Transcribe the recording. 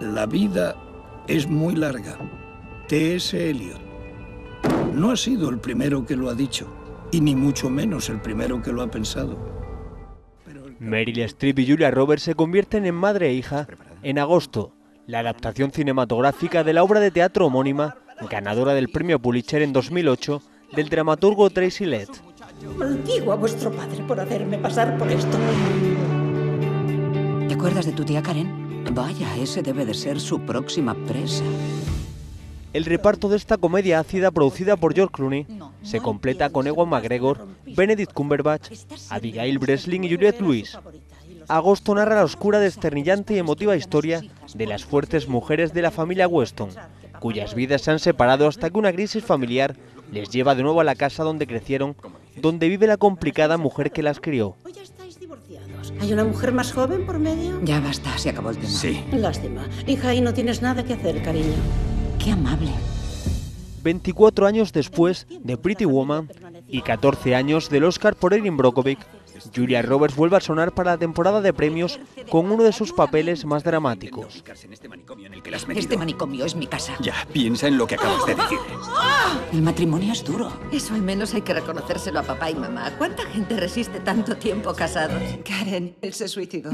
La vida es muy larga. T.S. Eliot. No ha sido el primero que lo ha dicho, y ni mucho menos el primero que lo ha pensado. Meryl Streep y Julia Roberts se convierten en madre e hija en Agosto, la adaptación cinematográfica de la obra de teatro homónima, ganadora del premio Pulitzer en 2008, del dramaturgo Tracy Letts. Maldigo a vuestro padre por hacerme pasar por esto. ¿Te acuerdas de tu tía Karen? Vaya, ese debe de ser su próxima presa. El reparto de esta comedia ácida producida por George Clooney se completa con Ewan McGregor, Benedict Cumberbatch, Abigail Breslin y Juliette Lewis. Agosto narra la oscura, desternillante y emotiva historia de las fuertes mujeres de la familia Weston, cuyas vidas se han separado hasta que una crisis familiar les lleva de nuevo a la casa donde crecieron, donde vive la complicada mujer que las crió. ¿Hay una mujer más joven por medio? Ya basta, se acabó el tema. Sí. Lástima. Hija, ahí no tienes nada que hacer, cariño. Qué amable. 24 años después de Pretty Woman y 14 años del Oscar por Erin Brockovich, Julia Roberts vuelve a sonar para la temporada de premios con uno de sus papeles más dramáticos. Este manicomio es mi casa. Ya, piensa en lo que acabas de decir. El matrimonio es duro. Eso al menos hay que reconocérselo a papá y mamá. ¿Cuánta gente resiste tanto tiempo casados? Karen, él se suicidó.